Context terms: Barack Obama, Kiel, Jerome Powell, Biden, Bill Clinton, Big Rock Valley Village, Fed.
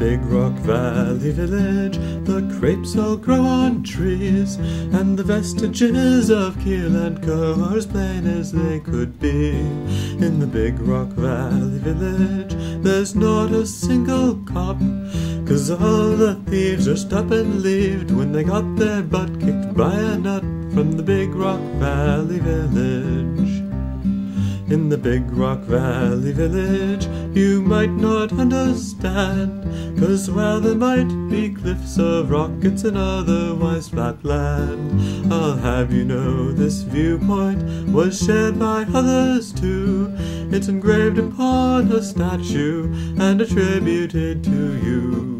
Big Rock Valley village, the grapes all grow on trees, and the vestiges of Kiel and Co. are as plain as they could be. In the Big Rock Valley village, there's not a single cop, 'cause all the thieves are stop and leaved when they got their butt kicked by a nut from the Big Rock Valley village. In the Big Rock Valley village, you might not understand, 'cause while there might be cliffs of rock, it's an otherwise flat land. I'll have you know this viewpoint was shared by others too. It's engraved upon a statue and attributed to you.